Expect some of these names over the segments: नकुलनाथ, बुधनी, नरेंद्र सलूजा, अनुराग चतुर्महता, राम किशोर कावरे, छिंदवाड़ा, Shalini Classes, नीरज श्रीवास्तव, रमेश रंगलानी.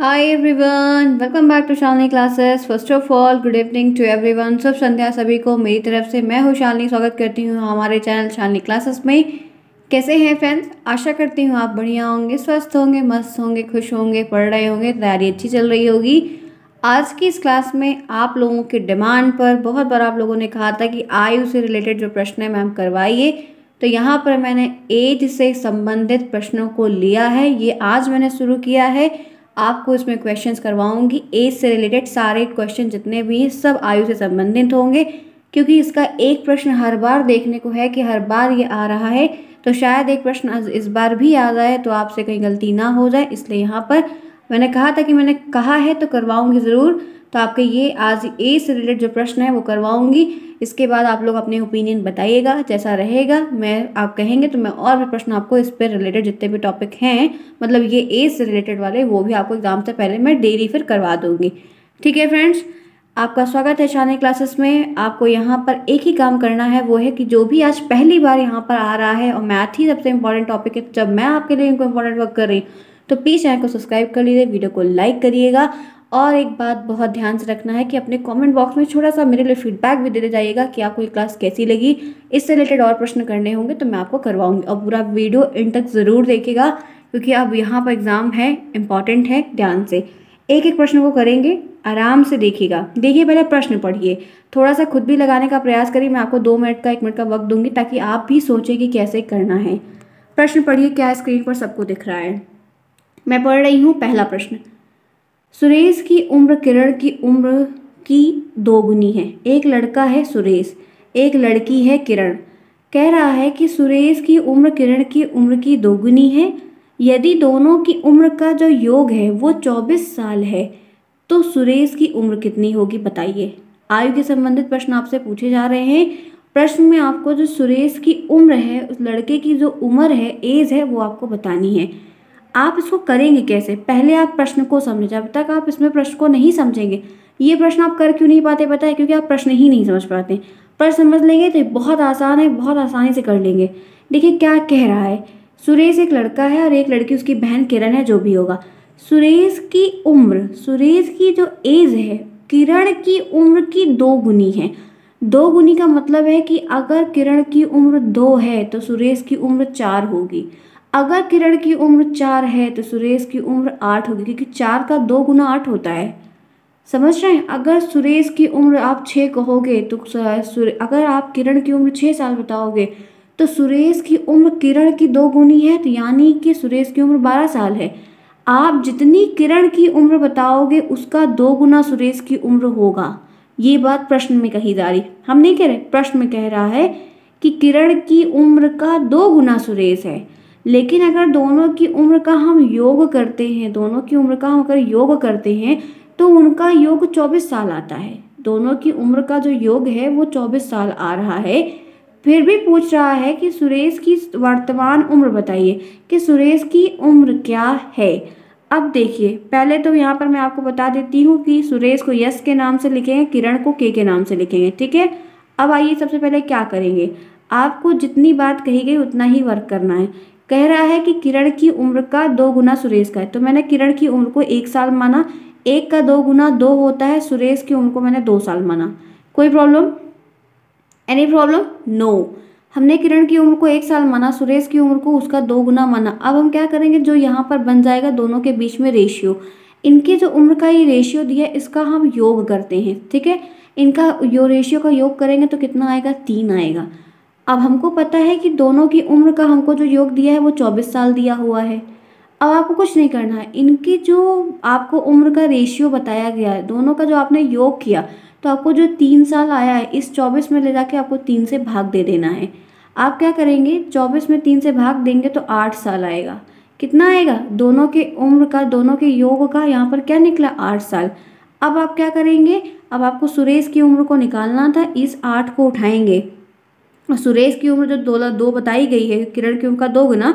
Hi everyone, welcome back to Shalini classes. First of all good evening to everyone. शुभ संध्या सभी को मेरी तरफ से। मैं हूँ शालिनी, स्वागत करती हूँ हमारे चैनल शालिनी क्लासेस में। कैसे हैं फ्रेंड्स? आशा करती हूँ आप बढ़िया होंगे, स्वस्थ होंगे, मस्त होंगे, खुश होंगे, पढ़ रहे होंगे, तैयारी अच्छी चल रही होगी। आज की इस क्लास में आप लोगों के डिमांड पर बहुत बार आप लोगों ने कहा था कि आयु से रिलेटेड जो प्रश्न है मैम करवाइए, तो यहाँ पर मैंने एज से संबंधित प्रश्नों को लिया है। ये आज मैंने शुरू किया है, आपको इसमें क्वेश्चंस करवाऊंगी। एज से रिलेटेड सारे क्वेश्चन जितने भी हैं सब आयु से संबंधित होंगे, क्योंकि इसका एक प्रश्न हर बार देखने को है कि हर बार ये आ रहा है, तो शायद एक प्रश्न इस बार भी आ जाए तो आपसे कहीं गलती ना हो जाए, इसलिए यहाँ पर मैंने कहा था कि मैंने कहा है तो करवाऊंगी ज़रूर। तो आपके ये आज एज से रिलेटेड जो प्रश्न है वो करवाऊंगी। इसके बाद आप लोग अपने ओपिनियन बताइएगा, जैसा रहेगा मैं आप कहेंगे तो मैं और भी प्रश्न आपको इस पर रिलेटेड जितने भी टॉपिक हैं, मतलब ये एज से रिलेटेड वाले, वो भी आपको एग्जाम से पहले मैं डेली फिर करवा दूंगी। ठीक है फ्रेंड्स, आपका स्वागत है शालिनी क्लासेस में। आपको यहाँ पर एक ही काम करना है, वो है कि जो भी आज पहली बार यहाँ पर आ रहा है और मैथ ही सबसे इंपॉर्टेंट टॉपिक है, जब मैं आपके लिए इनको इंपॉर्टेंट वर्क कर रही हूँ, तो प्लीज़ चैनल को सब्सक्राइब कर लीजिए, वीडियो को लाइक करिएगा। और एक बात बहुत ध्यान से रखना है कि अपने कमेंट बॉक्स में थोड़ा सा मेरे लिए फीडबैक भी दे जाइएगा कि आपको ये क्लास कैसी लगी। इससे रिलेटेड और प्रश्न करने होंगे तो मैं आपको करवाऊंगी, और पूरा वीडियो एंड तक ज़रूर देखिएगा, क्योंकि अब यहाँ पर एग्ज़ाम है, इम्पॉर्टेंट है। ध्यान से एक एक प्रश्न को करेंगे, आराम से देखिएगा। देखिए पहले प्रश्न पढ़िए, थोड़ा सा खुद भी लगाने का प्रयास करिए। मैं आपको 2 मिनट का 1 मिनट का वक्त दूंगी ताकि आप भी सोचें कि कैसे करना है। प्रश्न पढ़िए, क्या स्क्रीन पर सबको दिख रहा है? मैं पढ़ रही हूँ। पहला प्रश्न, सुरेश की उम्र किरण की उम्र की 2 गुनी है। एक लड़का है सुरेश, एक लड़की है किरण। कह रहा है कि सुरेश की उम्र किरण की उम्र की 2 गुनी है। यदि दोनों की उम्र का जो योग है वो 24 साल है तो सुरेश की उम्र कितनी होगी, बताइए। आयु के संबंधित प्रश्न आपसे पूछे जा रहे हैं। प्रश्न में आपको जो सुरेश की उम्र है, उस लड़के की जो उम्र है, एज है, वो आपको बतानी है। आप इसको करेंगे कैसे? पहले आप प्रश्न को समझें। जब तक आप इसमें प्रश्न को नहीं समझेंगे, ये प्रश्न आप कर क्यों नहीं पाते पता है? क्योंकि आप प्रश्न ही नहीं समझ पाते। प्रश्न समझ लेंगे तो बहुत आसान है, बहुत आसानी से कर लेंगे। देखिए क्या कह रहा है, सुरेश एक लड़का है और एक लड़की उसकी बहन किरण है, जो भी होगा। सुरेश की उम्र, सुरेश की जो एज है, किरण की उम्र की 2 गुनी है। 2 गुनी का मतलब है कि अगर किरण की उम्र 2 है तो सुरेश की उम्र 4 होगी। अगर किरण की उम्र 4 है तो सुरेश की उम्र 8 होगी, क्योंकि 4 का 2 गुना 8 होता है। समझ रहे हैं? अगर सुरेश की उम्र आप 6 कहोगे तो अगर आप किरण की उम्र 6 साल बताओगे तो सुरेश की उम्र किरण की 2 गुनी है, तो यानी कि सुरेश की उम्र 12 साल है। आप जितनी किरण की उम्र बताओगे उसका 2 गुना सुरेश की उम्र होगा। ये बात प्रश्न में कही जा रही, हम नहीं कह रहे। प्रश्न में कह रहा है कि किरण की उम्र का 2 गुना सुरेश है, लेकिन अगर दोनों की उम्र का हम योग करते हैं, दोनों की उम्र का हम अगर योग करते हैं तो उनका योग 24 साल आता है। दोनों की उम्र का जो योग है वो 24 साल आ रहा है। फिर भी पूछ रहा है कि सुरेश की वर्तमान उम्र बताइए कि सुरेश की उम्र क्या है। अब देखिए, पहले तो यहाँ पर मैं आपको बता देती हूँ कि सुरेश को यश के नाम से लिखेंगे, किरण को के नाम से लिखेंगे। ठीक है, अब आइए सबसे पहले क्या करेंगे, आपको जितनी बात कही गई उतना ही वर्क करना है। कह रहा है कि किरण की उम्र का 2 गुना सुरेश का है, तो मैंने किरण की उम्र को 1 साल माना। 1 का 2 गुना 2 होता है, सुरेश की उम्र को मैंने 2 साल माना। कोई प्रॉब्लम? Any problem? नो। हमने किरण की उम्र को 1 साल माना, सुरेश की उम्र को उसका 2 गुना माना। अब हम क्या करेंगे, जो यहाँ पर बन जाएगा दोनों के बीच में रेशियो, इनके जो उम्र का ये रेशियो दिया है इसका हम योग करते हैं। ठीक है, इनका यो रेशियो का योग करेंगे तो कितना आएगा, 3 आएगा। अब हमको पता है कि दोनों की उम्र का हमको जो योग दिया है वो 24 साल दिया हुआ है। अब आपको कुछ नहीं करना है, इनकी जो आपको उम्र का रेशियो बताया गया है, दोनों का जो आपने योग किया, तो आपको जो 3 साल आया है इस 24 में ले जाके आपको 3 से भाग दे देना है। आप क्या करेंगे, 24 में 3 से भाग देंगे तो 8 साल आएगा। कितना आएगा? दोनों के उम्र का, दोनों के योग का यहाँ पर क्या निकला, 8 साल। अब आप क्या करेंगे, अब आपको सुरेश की उम्र को निकालना था, इस 8 को उठाएंगे। सुरेश की उम्र जो 2 बताई गई है, किरण की उम्र का 2 गुना,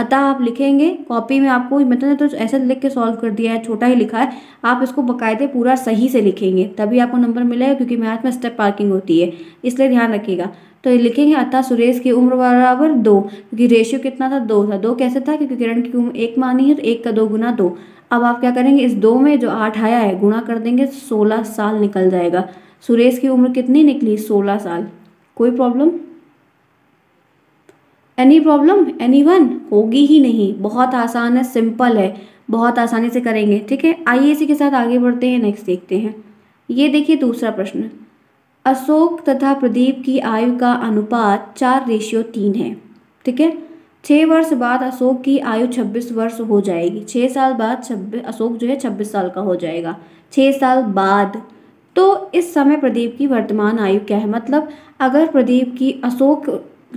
अतः आप लिखेंगे कॉपी में, आपको मतलब तो ऐसे लिख के सॉल्व कर दिया है, छोटा ही लिखा है, आप इसको बकायदे पूरा सही से लिखेंगे तभी आपको नंबर मिलेगा, क्योंकि मैथ में स्टेप पार्किंग होती है, इसलिए ध्यान रखिएगा। तो लिखेंगे अतः सुरेश की उम्र बराबर 2, क्योंकि रेशियो कितना था, 2 था। 2 कैसे था, क्योंकि किरण की उम्र 1 मानी है तो 1 का 2 गुना 2। अब आप क्या करेंगे, इस 2 में जो 8 आया है गुणा कर देंगे, 16 साल निकल जाएगा। सुरेश की उम्र कितनी निकली, 16 साल। कोई problem, any problem, any one होगी ही नहीं, बहुत आसान है, सिंपल है, बहुत आसानी से करेंगे, ठीक है। आइए इसी के साथ आगे बढ़ते हैं, नेक्स्ट देखते हैं। ये देखिए दूसरा प्रश्न, अशोक तथा प्रदीप की आयु का अनुपात 4:3 है, ठीक है। 6 वर्ष बाद अशोक की आयु 26 वर्ष हो जाएगी, 6 साल बाद अशोक जो है 26 साल का हो जाएगा, 6 साल बाद। तो इस समय प्रदीप की वर्तमान आयु क्या है, मतलब अगर प्रदीप की अशोक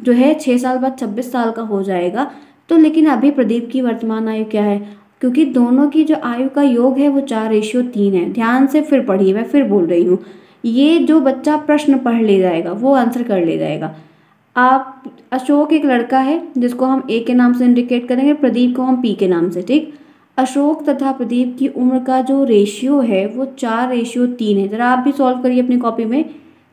जो है 6 साल बाद 26 साल का हो जाएगा, तो लेकिन अभी प्रदीप की वर्तमान आयु क्या है, क्योंकि दोनों की जो आयु का योग है वो 4:3 है। ध्यान से फिर पढ़िए, मैं फिर बोल रही हूँ, ये जो बच्चा प्रश्न पढ़ ले जाएगा वो आंसर कर ले जाएगा। आप अशोक एक लड़का है जिसको हम A के नाम से इंडिकेट करेंगे, प्रदीप को हम P के नाम से, ठीक। अशोक तथा प्रदीप की उम्र का जो रेशियो है वो 4:3 है। ज़रा आप भी सॉल्व करिए अपनी कॉपी में।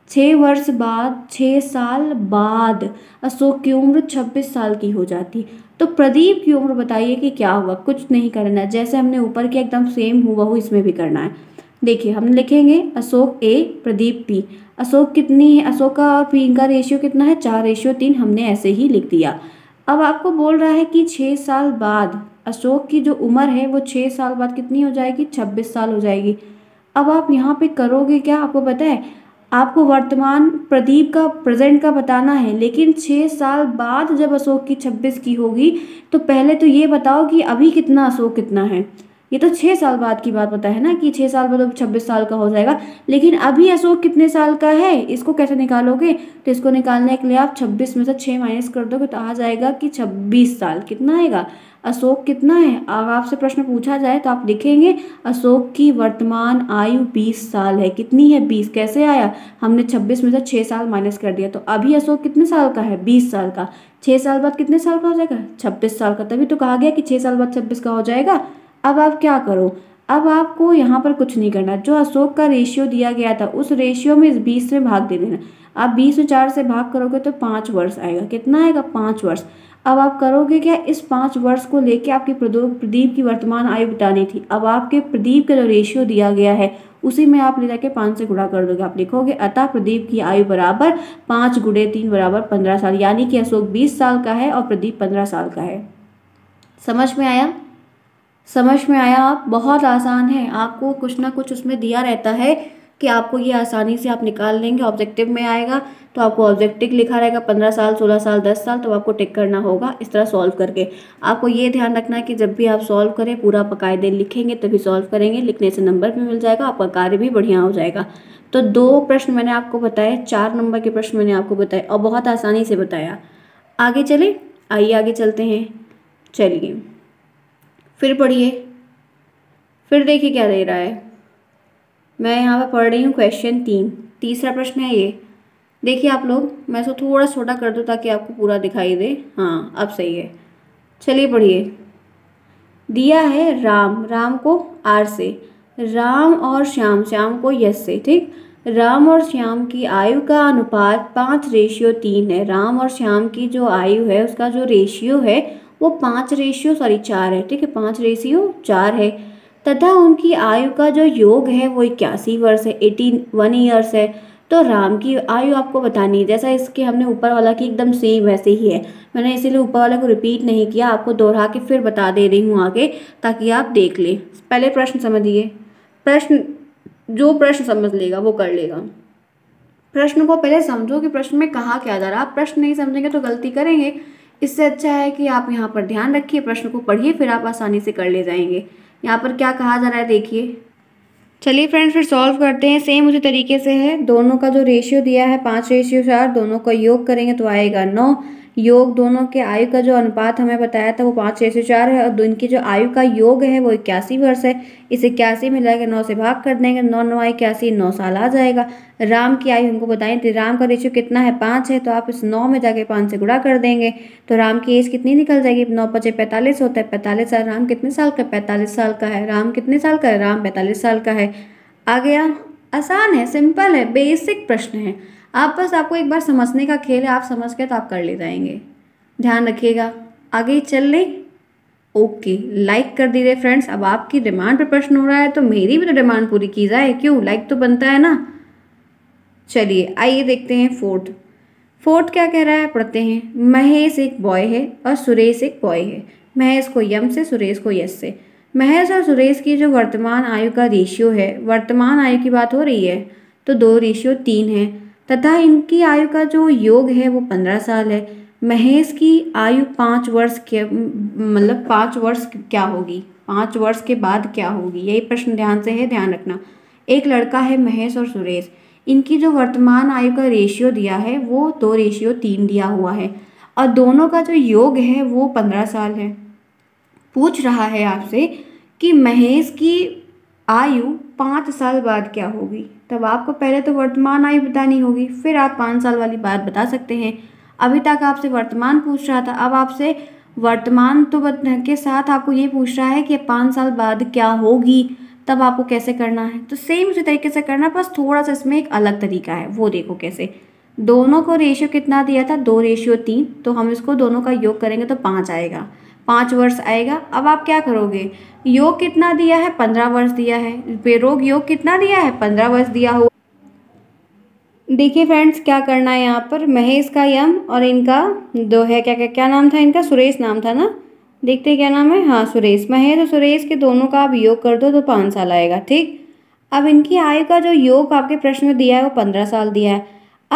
6 वर्ष बाद, 6 साल बाद अशोक की उम्र 26 साल की हो जाती, तो प्रदीप की उम्र बताइए कि क्या होगा। कुछ नहीं करना है, जैसे हमने ऊपर किया एकदम सेम हुआ हो इसमें भी करना है। देखिए हम लिखेंगे अशोक A, प्रदीप P। अशोक कितनी है, अशोक का और P का रेशियो कितना है, 4:3, हमने ऐसे ही लिख दिया। अब आपको बोल रहा है कि 6 साल बाद अशोक की जो उम्र है वो 6 साल बाद कितनी हो जाएगी, 26 साल हो जाएगी। अब आप यहाँ पे करोगे क्या, आपको पता है आपको वर्तमान प्रदीप का, प्रेजेंट का बताना है, लेकिन 6 साल बाद जब अशोक की 26 की होगी तो पहले तो ये बताओ कि अभी कितना अशोक कितना है। ये तो 6 साल बाद की बात पता है ना कि 6 साल बाद 26 साल का हो जाएगा, लेकिन अभी अशोक कितने साल का है, इसको कैसे निकालोगे। तो इसको निकालने के लिए आप 26 में से 6 माइनस कर दोगे तो आ जाएगा कि 26 साल। कितना आएगा, अशोक कितना है। अब आपसे प्रश्न पूछा जाए तो आप लिखेंगे अशोक की वर्तमान आयु 20 साल है। कितनी है, 20। कैसे आया, हमने 26 में से 6 साल माइनस कर दिया, तो अभी अशोक कितने साल का है, 20 साल का। 6 साल बाद कितने साल का हो जाएगा, 26 साल का। तभी तो कहा गया कि 6 साल बाद 26 का हो जाएगा। अब आप क्या करो, अब आपको यहाँ पर कुछ नहीं करना, जो अशोक का रेशियो दिया गया था उस रेशियो में इस 20 में भाग दे देना। आप 20 में 4 से भाग करोगे तो 5 वर्ष आएगा। कितना आएगा, 5 वर्ष। अब आप करोगे क्या, इस 5 वर्ष को लेके आपकी प्रदीप की वर्तमान आयु बतानी थी। अब आपके प्रदीप का जो रेशियो दिया गया है उसी में आप ले जाके 5 से गुणा कर दोगे। आप लिखोगे अतः प्रदीप की आयु बराबर 5 × 3 = 15 साल, यानी कि अशोक 20 साल का है और प्रदीप 15 साल का है। समझ में आया, समझ में आया। आप बहुत आसान है, आपको कुछ ना कुछ उसमें दिया रहता है कि आपको ये आसानी से आप निकाल लेंगे। ऑब्जेक्टिव में आएगा तो आपको ऑब्जेक्टिव लिखा रहेगा 15 साल, 16 साल, 10 साल, तो आपको टिक करना होगा इस तरह सॉल्व करके। आपको ये ध्यान रखना है कि जब भी आप सॉल्व करें पूरा बकायदे लिखेंगे तभी सॉल्व करेंगे, लिखने से नंबर भी मिल जाएगा, आपका कार्य भी बढ़िया हो जाएगा। तो 2 प्रश्न मैंने आपको बताए, 4 नंबर के प्रश्न मैंने आपको बताए और बहुत आसानी से बताया। आगे चले, आइए आगे चलते हैं। चलिए फिर पढ़िए, फिर देखिए क्या दे रहा है। मैं यहाँ पर पढ़ रही हूँ क्वेश्चन 3, तीसरा प्रश्न है ये। देखिए आप लोग, मैं इसको थोड़ा छोटा कर दूँ ताकि आपको पूरा दिखाई दे। हाँ अब सही है, चलिए पढ़िए। दिया है राम, राम को R से, राम और श्याम, श्याम को S से, ठीक। राम और श्याम की आयु का अनुपात 5:3 है। राम और श्याम की जो आयु है उसका जो रेशियो है वो 5:4 है, ठीक है। 5:4 है, तथा उनकी आयु का जो योग है वो 81 वर्ष है, 81 ईयर्स है। तो राम की आयु आपको बतानी है, जैसा इसके हमने ऊपर वाला की एकदम सेम वैसे ही है। मैंने इसीलिए ऊपर वाले को रिपीट नहीं किया, आपको दोहरा के फिर बता दे रही हूँ आगे ताकि आप देख लें। पहले प्रश्न समझिए, प्रश्न जो प्रश्न समझ लेगा वो कर लेगा। प्रश्न को पहले समझो कि प्रश्न में कहा क्या जा रहा है। आप प्रश्न नहीं समझेंगे तो गलती करेंगे, इससे अच्छा है कि आप यहाँ पर ध्यान रखिए, प्रश्न को पढ़िए, फिर आप आसानी से कर ले जाएंगे। यहाँ पर क्या कहा जा रहा है देखिए। चलिए फ्रेंड्स फिर सॉल्व करते हैं, सेम उसी तरीके से है। दोनों का जो रेशियो दिया है 5:4, दोनों का योग करेंगे तो आएगा 9। योग दोनों के आयु का जो अनुपात हमें बताया था वो 5/604 है और इनकी जो आयु का योग है वो 81 वर्ष है। इस 81 में लाकर 9 से भाग कर देंगे, 9×9=81, 9 साल आ जाएगा। राम की आयु हमको बताएं थी, राम का रेशियो कितना है, 5 है, तो आप इस 9 में जाके 5 से गुणा कर देंगे तो राम की एज कितनी निकल जाएगी, 9×5=45 होता है। 45 साल, राम कितने साल का, 45 साल का है। राम कितने साल का है, राम 45 साल का है। आ गया, आसान है, सिंपल है, बेसिक प्रश्न है। आप बस आपको एक बार समझने का खेल है, आप समझ के तो आप कर ले जाएंगे। ध्यान रखिएगा, आगे चल ले। ओके, लाइक कर दीजिए फ्रेंड्स। अब आपकी डिमांड पे प्रश्न हो रहा है तो मेरी भी तो डिमांड पूरी की जाए, क्यों, लाइक तो बनता है ना। चलिए आइए देखते हैं फोर्थ क्या कह रहा है, पढ़ते हैं। महेश एक बॉय है और सुरेश एक बॉय है। महेश को यम से, सुरेश को यश से। महेश और सुरेश की जो वर्तमान आयु का रेशियो है, वर्तमान आयु की बात हो रही है तो 2:3 है तथा इनकी आयु का जो योग है वो 15 साल है। महेश की आयु 5 वर्ष के, मतलब 5 वर्ष क्या होगी, 5 वर्ष के बाद क्या होगी, यही प्रश्न ध्यान से है, ध्यान रखना। एक लड़का है महेश और सुरेश, इनकी जो वर्तमान आयु का रेशियो दिया है वो 2:3 दिया हुआ है और दोनों का जो योग है वो 15 साल है। पूछ रहा है आपसे कि महेश की आयु 5 साल बाद क्या होगी, तब आपको पहले तो वर्तमान आयु बतानी होगी, फिर आप 5 साल वाली बात बता सकते हैं। अभी तक आपसे वर्तमान पूछ रहा था, अब आपसे वर्तमान तो के साथ आपको ये पूछ रहा है कि 5 साल बाद क्या होगी, तब आपको कैसे करना है। तो सेम उसी तरीके से करना, बस थोड़ा सा इसमें एक अलग तरीका है, वो देखो कैसे। दोनों को रेशियो कितना दिया था, 2:3, तो हम इसको दोनों का योग करेंगे तो 5 आएगा, 5 वर्ष आएगा। अब आप क्या करोगे, योग कितना दिया है, 15 वर्ष दिया है, बेरोग योग कितना दिया है, 15 वर्ष दिया हो। देखिए फ्रेंड्स क्या करना है यहाँ पर, महेश का यम और इनका दो है, क्या क्या क्या नाम था इनका, सुरेश नाम था ना, देखते क्या नाम है, हाँ सुरेश। महेश और सुरेश के दोनों का आप योग कर दो तो 5 साल आएगा, ठीक। अब इनकी आयु का जो योग आपके प्रश्न में दिया है वो 15 साल दिया है।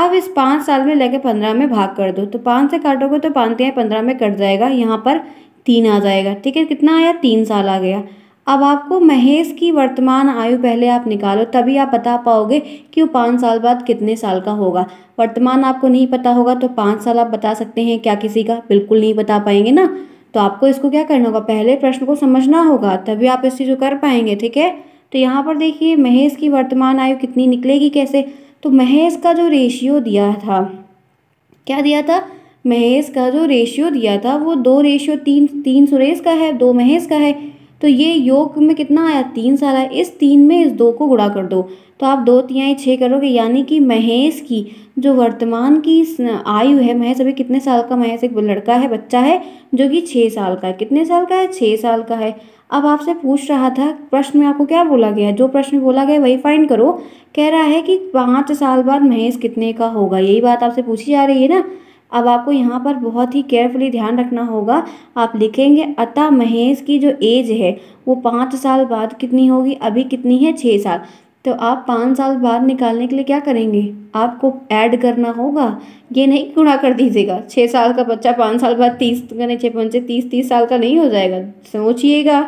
अब इस 5 साल में लेके 15 में भाग कर दो, तो 5 से काटोगे तो 5×3=15 में कट जाएगा, यहाँ पर 3 आ जाएगा, ठीक है। कितना आया, 3 साल आ गया। अब आपको महेश की वर्तमान आयु पहले आप निकालो, तभी आप बता पाओगे कि वो 5 साल बाद कितने साल का होगा। वर्तमान आपको नहीं पता होगा तो 5 साल आप बता सकते हैं क्या किसी का, बिल्कुल नहीं बता पाएंगे ना। तो आपको इसको क्या करना होगा, पहले प्रश्न को समझना होगा, तभी आप इस चीज़ को कर पाएंगे, ठीक है। तो यहाँ पर देखिए महेश की वर्तमान आयु कितनी निकलेगी, कैसे, तो महेश का जो रेशियो दिया था, क्या दिया था, महेश का जो रेशियो दिया था वो 2:3 सुरेश का है, 2 महेश का है, तो ये योग में कितना आया, 3 साल आया। इस 3 में इस 2 को गुणा कर दो तो आप 2×3=6 करोगे, यानी कि महेश की जो वर्तमान की आयु है, महेश अभी कितने साल का, महेश एक लड़का है, बच्चा है, जो कि 6 साल का है। कितने साल का है, 6 साल का है। अब आपसे पूछ रहा था, प्रश्न में आपको क्या बोला गया, जो प्रश्न बोला गया वही फाइंड करो। कह रहा है कि 5 साल बाद महेश कितने का होगा, यही बात आपसे पूछी जा रही है ना। अब आपको यहाँ पर बहुत ही केयरफुली ध्यान रखना होगा, आप लिखेंगे अतः महेश की जो एज है वो 5 साल बाद कितनी होगी, अभी कितनी है, 6 साल, तो आप 5 साल बाद निकालने के लिए क्या करेंगे, आपको ऐड करना होगा, ये नहीं गुणा कर दीजिएगा। 6 साल का बच्चा 5 साल बाद 30 30 साल का नहीं हो जाएगा, सोचिएगा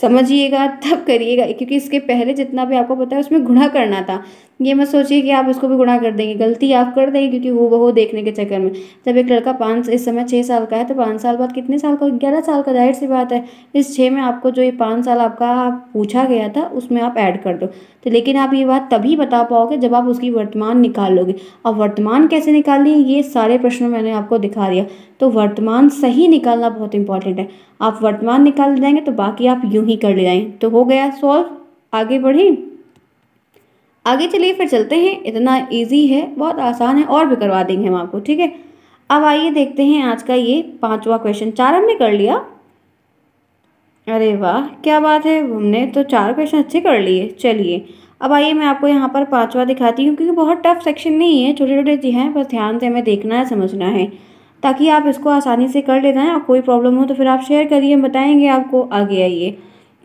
समझिएगा तब करिएगा, क्योंकि इसके पहले जितना भी आपको पता है उसमें गुणा करना था। ये मत सोचिए कि आप इसको भी गुणा कर देंगे, गलती आप कर देंगे, क्योंकि हूबहू देखने के चक्कर में। जब एक लड़का इस समय 6 साल का है तो 5 साल बाद कितने साल का, 11 साल का, जाहिर सी बात है। इस 6 में आपको जो ये 5 साल आपका पूछा गया था उसमें आप ऐड कर दो, तो लेकिन आप ये बात तभी बता पाओगे जब आप उसकी वर्तमान निकाल लोगे। और वर्तमान कैसे निकालनी है, ये सारे प्रश्न मैंने आपको दिखा दिया, तो वर्तमान सही निकालना बहुत इंपॉर्टेंट है। आप वर्तमान निकाल जाएंगे तो बाकी आप यूँ ही कर ले जाएँ। तो हो गया सॉल्व, आगे बढ़ें, आगे चलिए, फिर चलते हैं। इतना इजी है, बहुत आसान है, और भी करवा देंगे हम आपको, ठीक है। अब आइए देखते हैं आज का ये 5वां क्वेश्चन। 4 हमने कर लिया, अरे वाह क्या बात है, हमने तो 4 क्वेश्चन अच्छे कर लिए। चलिए अब आइए मैं आपको यहाँ पर 5वां दिखाती हूँ, क्योंकि बहुत टफ सेक्शन नहीं है, छोटे छोटे चीज़ें हैं, बस ध्यान से हमें देखना है, समझना है, ताकि आप इसको आसानी से कर ले जाएँ। और कोई प्रॉब्लम हो तो फिर आप शेयर करिए, हम बताएँगे आपको। आगे आइए,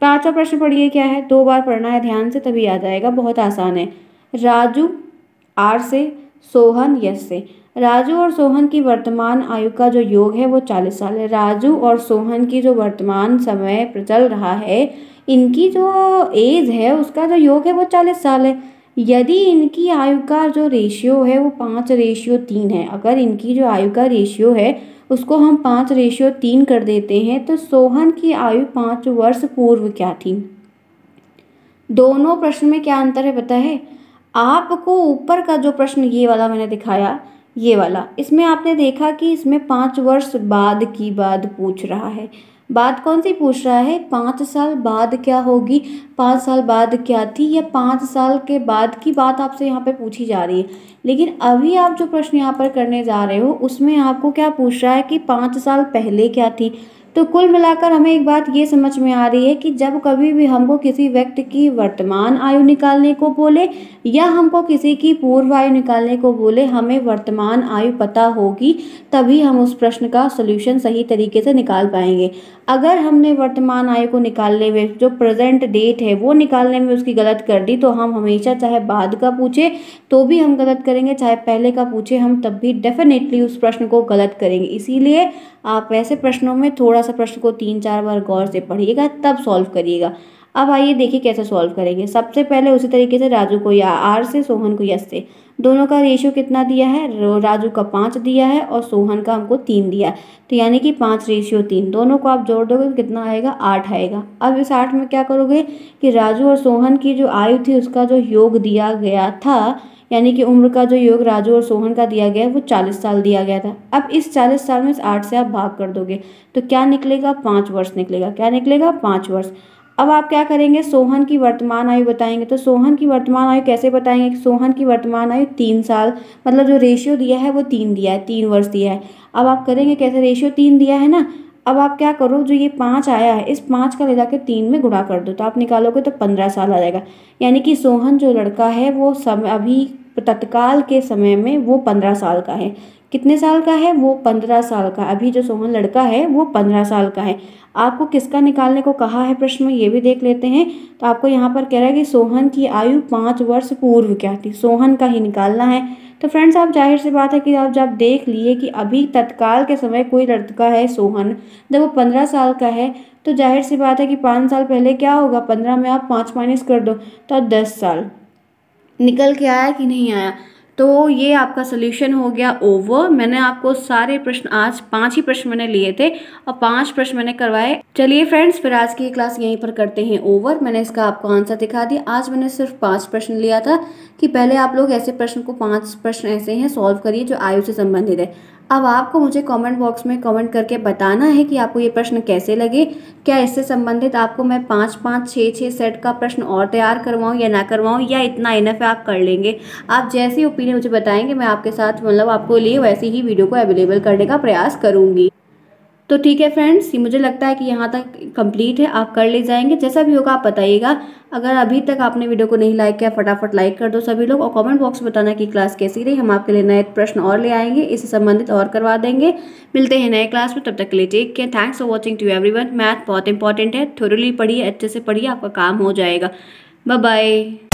5वां प्रश्न पढ़िए, क्या है, 2 बार पढ़ना है ध्यान से तभी आ जाएगा, बहुत आसान है। राजू आर से, सोहन यस से। राजू और सोहन की वर्तमान आयु का जो योग है वो 40 साल है। राजू और सोहन की जो वर्तमान समय पर चल रहा है, इनकी जो एज है उसका जो योग है वो 40 साल है। यदि इनकी आयु का जो रेशियो है वो 5:3 है, अगर इनकी जो आयु का रेशियो है उसको हम 5:3 कर देते हैं तो सोहन की आयु 5 वर्ष पूर्व क्या थी। दोनों प्रश्न में क्या अंतर है पता है आपको? ऊपर का जो प्रश्न ये वाला मैंने दिखाया, ये वाला, इसमें आपने देखा कि इसमें 5 वर्ष बाद की बात पूछ रहा है। बात कौन सी पूछ रहा है? 5 साल बाद क्या होगी, 5 साल बाद क्या थी, या 5 साल के बाद की बात आपसे यहाँ पे पूछी जा रही है। लेकिन अभी आप जो प्रश्न यहाँ पर करने जा रहे हो उसमें आपको क्या पूछ रहा है कि 5 साल पहले क्या थी। तो कुल मिलाकर हमें एक बात ये समझ में आ रही है कि जब कभी भी हमको किसी व्यक्ति की वर्तमान आयु निकालने को बोले या हमको किसी की पूर्व आयु निकालने को बोले, हमें वर्तमान आयु पता होगी तभी हम उस प्रश्न का सलूशन सही तरीके से निकाल पाएंगे। अगर हमने वर्तमान आयु को निकालने में, जो प्रेजेंट डेट है वो निकालने में उसकी गलत कर दी, तो हम हमेशा चाहे बाद का पूछे तो भी हम गलत करेंगे, चाहे पहले का पूछे हम तब भी डेफिनेटली उस प्रश्न को गलत करेंगे। इसीलिए आप ऐसे प्रश्नों में थोड़ा सा प्रश्न को 3-4 बार गौर से पढ़िएगा तब सॉल्व करिएगा। अब आइए देखिए कैसे सॉल्व करेंगे। सबसे पहले उसी तरीके से राजू को या आर से, सोहन को यस से, दोनों का रेशियो कितना दिया है? राजू का 5 दिया है और सोहन का हमको 3 दिया है, तो यानी कि 5:3। दोनों को आप जोड़ दोगे तो कितना आएगा? 8 आएगा। अब इस 8 में क्या करोगे कि राजू और सोहन की जो आयु थी उसका जो योग दिया गया था, यानी कि उम्र का जो योग राजू और सोहन का दिया गया है वो 40 साल दिया गया था। अब इस 40 साल में इस 8 से आप भाग कर दोगे तो क्या निकलेगा? 5 वर्ष निकलेगा। क्या निकलेगा? 5 वर्ष। अब आप क्या करेंगे, सोहन की वर्तमान आयु बताएंगे। तो सोहन की वर्तमान आयु कैसे बताएंगे? सोहन की वर्तमान आयु 3 साल, मतलब जो रेशियो दिया है वो 3 दिया है, 3 वर्ष दिया है। अब आप करेंगे कैसे, रेशियो 3 दिया है ना, अब आप क्या करो, जो ये 5 आया है इस 5 का ले जाकर 3 में गुणा कर दो तो आप निकालोगे तो 15 साल आ जाएगा। यानी कि सोहन जो लड़का है वो अभी तत्काल के समय में वो 15 साल का है। कितने साल का है वो? 15 साल का। अभी जो सोहन लड़का है वो 15 साल का है। आपको किसका निकालने को कहा है प्रश्न में, ये भी देख लेते हैं। तो आपको यहाँ पर कह रहा है कि सोहन की आयु 5 वर्ष पूर्व क्या थी, सोहन का ही निकालना है। तो फ्रेंड्स आप जाहिर सी बात है कि आप जब देख लिए कि अभी तत्काल के समय कोई लड़का है सोहन, जब वो 15 साल का है तो जाहिर सी बात है कि 5 साल पहले क्या होगा, 15 में आप 5 माइनस कर दो तो 10 साल निकल के आया कि नहीं आया। तो ये आपका सलूशन हो गया ओवर। मैंने आपको सारे प्रश्न, आज 5 ही प्रश्न मैंने लिए थे और 5 प्रश्न मैंने करवाए। चलिए फ्रेंड्स फिर आज की क्लास यहीं पर करते हैं ओवर। मैंने इसका आपको आंसर दिखा दिया। आज मैंने सिर्फ 5 प्रश्न लिया था कि पहले आप लोग ऐसे प्रश्न को, 5 प्रश्न ऐसे हैं सॉल्व करिए जो आयु से संबंधित है। अब आपको मुझे कमेंट बॉक्स में कमेंट करके बताना है कि आपको ये प्रश्न कैसे लगे, क्या इससे संबंधित आपको मैं 5-5, 6-6 सेट का प्रश्न और तैयार करवाऊँ या ना करवाऊँ, या इतना इनफ है आप कर लेंगे। आप जैसी ओपिनियन मुझे बताएंगे मैं आपके साथ, मतलब आपको लिए वैसी ही वीडियो को अवेलेबल करने का प्रयास करूँगी। तो ठीक है फ्रेंड्स, मुझे लगता है कि यहाँ तक कंप्लीट है, आप कर ले जाएंगे। जैसा भी होगा आप बताइएगा। अगर अभी तक आपने वीडियो को नहीं लाइक किया फटाफट लाइक कर दो सभी लोग, और कमेंट बॉक्स में बताना कि क्लास कैसी रही। हम आपके लिए नए प्रश्न और ले आएंगे, इससे संबंधित और करवा देंगे। मिलते हैं नए क्लास में, तब तक के लिए take care. Thanks for watching to everyone. Math बहुत इंपॉर्टेंट है, थोरली पढ़िए, अच्छे से पढ़िए, आपका काम हो जाएगा। Bye bye.